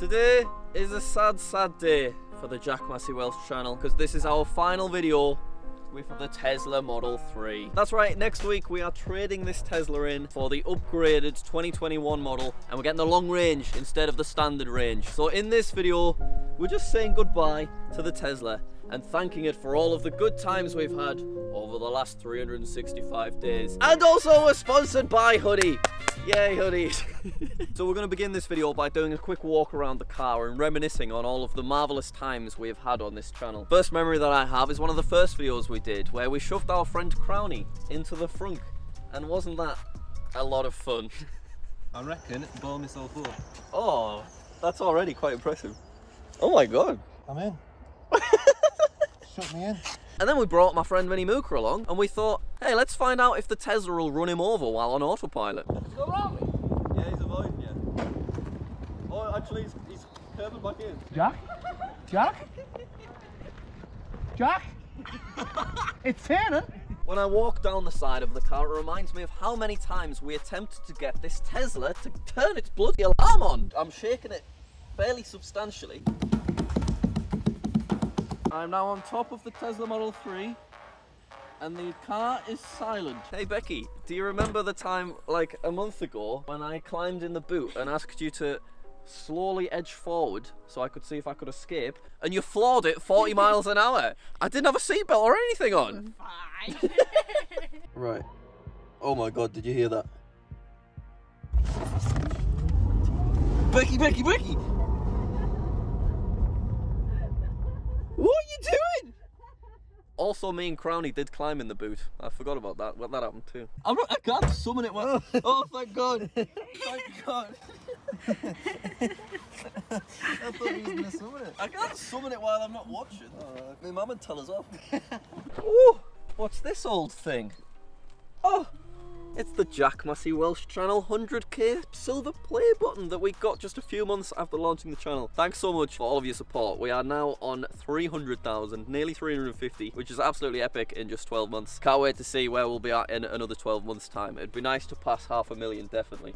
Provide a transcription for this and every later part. Today is a sad, sad day for the Jack Massey Welsh channel, because this is our final video with the Tesla Model 3. That's right, next week we are trading this Tesla in for the upgraded 2021 model, and we're getting the long range instead of the standard range. So in this video, we're just saying goodbye to the Tesla and thanking it for all of the good times we've had over the last 365 days. And also we're sponsored by Honey. Yay, hoodies. So we're going to begin this video by doing a quick walk around the car and reminiscing on all of the marvellous times we have had on this channel. First memory that I have is one of the first videos we did where we shoved our friend Crownie into the frunk, and wasn't that a lot of fun? I reckon it bore myself up. Oh, that's already quite impressive. Oh my god. I'm in. Shut me in. And then we brought my friend Mini Mooker along and we thought, hey, let's find out if the Tesla will run him over while on autopilot. He's got around me. Yeah, he's avoiding you. Oh, actually, he's curving back in. Jack? Jack? Jack? It's turning. When I walk down the side of the car, it reminds me of how many times we attempted to get this Tesla to turn its bloody alarm on. I'm shaking it fairly substantially. I'm now on top of the Tesla Model 3 and the car is silent. Hey Becky, do you remember the time like a month ago when I climbed in the boot and asked you to slowly edge forward so I could see if I could escape, and you floored it 40 miles an hour? I didn't have a seatbelt or anything on. Fine. Right. Oh my god, did you hear that? Becky, Becky, Becky! What are you doing? Also, me and Crownie did climb in the boot. I forgot about that. Well, that happened too. I can't summon it. Well. Oh, thank God. Thank God. I thought he was going to summon it. I can't summon it while I'm not watching. My mum would tell us off. Ooh, what's this old thing? Oh, it's the Jack Massey Welsh channel 100k silver play button that we got just a few months after launching the channel. Thanks so much for all of your support. We are now on 300,000, nearly 350, which is absolutely epic in just 12 months. Can't wait to see where we'll be at in another 12 months time. It'd be nice to pass 500,000 definitely.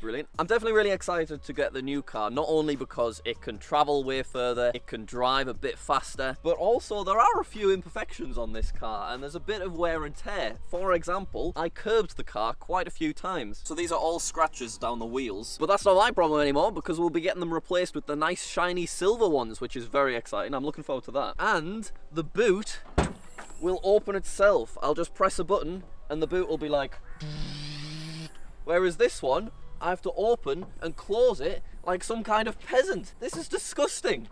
Brilliant. I'm definitely really excited to get the new car, not only because it can travel way further, it can drive a bit faster, but also there are a few imperfections on this car and there's a bit of wear and tear. For example, I curbed the car quite a few times, so these are all scratches down the wheels, but that's not my problem anymore because we'll be getting them replaced with the nice shiny silver ones, which is very exciting. I'm looking forward to that. And the boot will open itself. I'll just press a button and the boot will be like... Whereas this one, I have to open and close it like some kind of peasant. This is disgusting.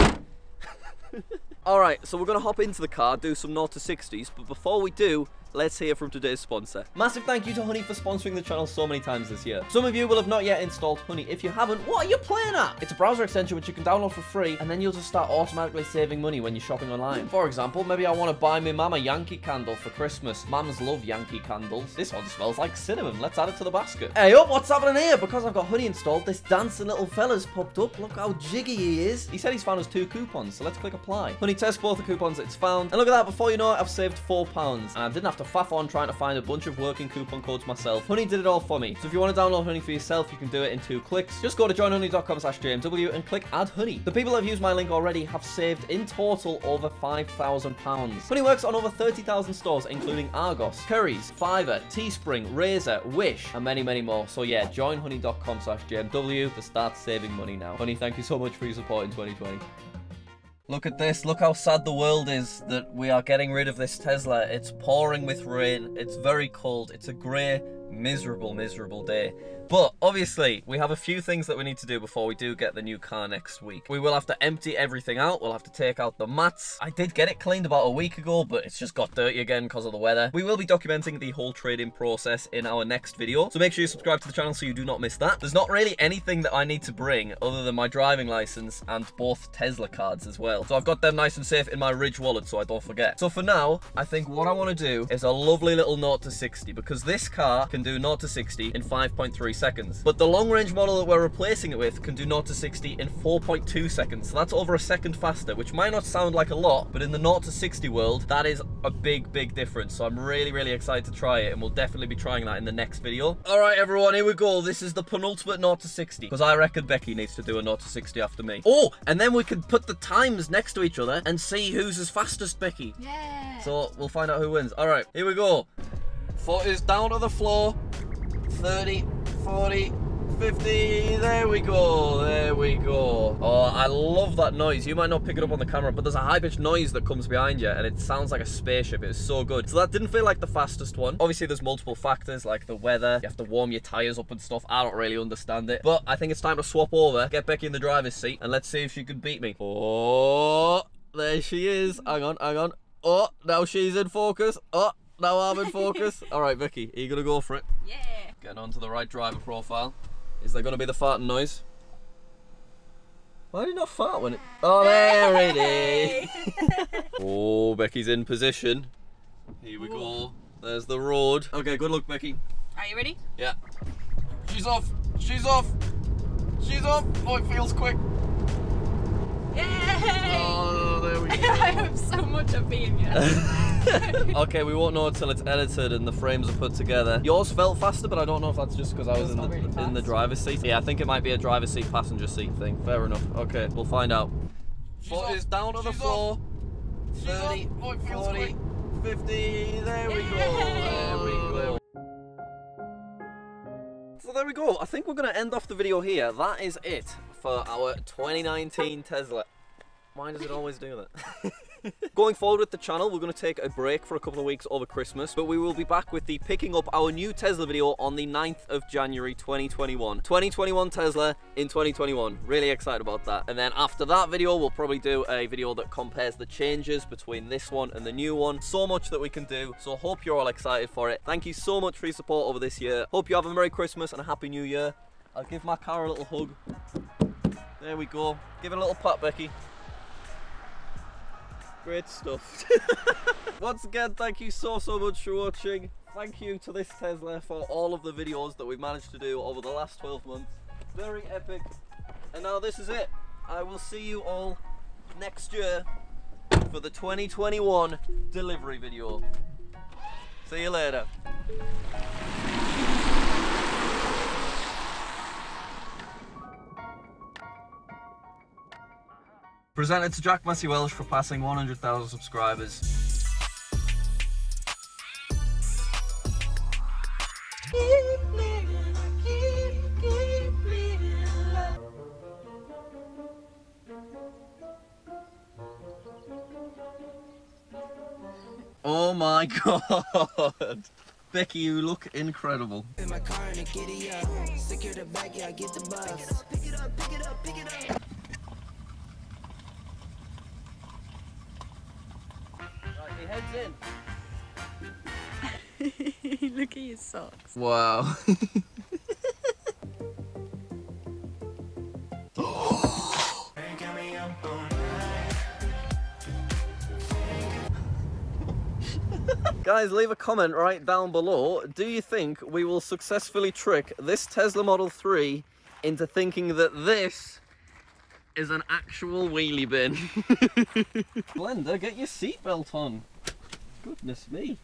Alright, so we're going to hop into the car, do some 0 to 60s, but before we do, let's hear from today's sponsor. Massive thank you to Honey for sponsoring the channel so many times this year. Some of you will have not yet installed Honey. If you haven't, what are you playing at? It's a browser extension which you can download for free, and then you'll just start automatically saving money when you're shopping online. For example, maybe I want to buy my mum a Yankee candle for Christmas. Mums love Yankee candles. This one smells like cinnamon. Let's add it to the basket. Hey up, what's happening here? Because I've got Honey installed, this dancing little fella's popped up. Look how jiggy he is. He said he's found us 2 coupons, so let's click apply. Honey tests both the coupons it's found, and look at that, before you know it, I've saved £4. And I didn't have to faff on trying to find a bunch of working coupon codes myself. Honey did it all for me. So if you want to download Honey for yourself, you can do it in 2 clicks. Just go to joinhoney.com/JMW and click add Honey. The people that have used my link already have saved in total over £5,000. Honey works on over 30,000 stores, including Argos, Currys, Fiverr, Teespring, Razor, Wish, and many, many more. So yeah, joinhoney.com/JMW to start saving money now. Honey, thank you so much for your support in 2020. Look at this, look how sad the world is that we are getting rid of this Tesla. It's pouring with rain, it's very cold, it's a grey, miserable, miserable day. But obviously, we have a few things that we need to do before we do get the new car next week. We will have to empty everything out, we'll have to take out the mats. I did get it cleaned about a week ago, but it's just got dirty again because of the weather. We will be documenting the whole trade-in process in our next video, so make sure you subscribe to the channel so you do not miss that. There's not really anything that I need to bring other than my driving license and both Tesla cards as well. So I've got them nice and safe in my Ridge wallet so I don't forget. So for now, I think what I want to do is a lovely little 0 to 60 because this car can do 0 to 60 in 5.3 seconds. But the long range model that we're replacing it with can do 0 to 60 in 4.2 seconds. So that's over a second faster, which might not sound like a lot, but in the 0 to 60 world, that is a big, big difference. So I'm really, really excited to try it, and we'll definitely be trying that in the next video. All right, everyone, here we go. This is the penultimate 0 to 60, because I reckon Becky needs to do a 0 to 60 after me. Oh, and then we can put the times next to each other and see who's as fastest, Becky. Yeah. So we'll find out who wins. All right, here we go. Foot is down to the floor. 30, 40, 50. There we go. There we go. Oh, I love that noise. You might not pick it up on the camera, but there's a high-pitched noise that comes behind you, and it sounds like a spaceship. It is so good. So that didn't feel like the fastest one. Obviously, there's multiple factors, like the weather. You have to warm your tires up and stuff. I don't really understand it, but I think it's time to swap over, get Becky in the driver's seat, and let's see if she can beat me. Oh, there she is. Hang on, hang on. Oh, now she's in focus. Oh. Now I'm in focus. All right, Vicky, are you going to go for it? Yeah. Getting onto the right driver profile. Is there going to be the farting noise? Why did you not fart when it... Oh, there it is. Oh, Becky's in position. Here we go. There's the road. Okay, good luck, Becky. Are you ready? Yeah. She's off. She's off. She's off. Oh, it feels quick. Yay! Oh, there we go. I have so much of being here. Okay, we won't know until it's edited and the frames are put together. Yours felt faster, but I don't know if that's just because I was in the, in the driver's seat. Yeah, I think it might be a driver's seat, passenger seat thing. Fair enough. Okay, we'll find out. Foot is down on the floor. 30, 40, 50. There we go. There we go. So there we go. I think we're going to end off the video here. That is it for our 2019 Tesla. Why does it always do that? Going forward with the channel, we're going to take a break for a couple of weeks over Christmas, but we will be back with the picking up our new Tesla video on the 9th of January 2021. 2021 Tesla in 2021. Really excited about that. And then after that video, we'll probably do a video that compares the changes between this one and the new one. So much that we can do, so hope you're all excited for it. Thank you so much for your support over this year. Hope you have a Merry Christmas and a Happy New Year. I'll give my car a little hug. There we go. Give it a little pat, Becky. Great stuff. Once again, thank you so, so much for watching. Thank you to this Tesla for all of the videos that we've managed to do over the last 12 months. Very epic. And now this is it. I will see you all next year for the 2021 delivery video. See you later. Presented to Jack Massey Welsh for passing 100,000 subscribers. Oh my god! Becky, you look incredible. In my car and a giddy up. Secure the back, yeah, I get the bus. Pick it up, pick it up, pick it up, pick it up. Heads in. Look at your socks. Wow. Guys, leave a comment right down below. Do you think we will successfully trick this Tesla Model 3 into thinking that this is an actual wheelie bin? Blender, get your seatbelt on. Goodness me.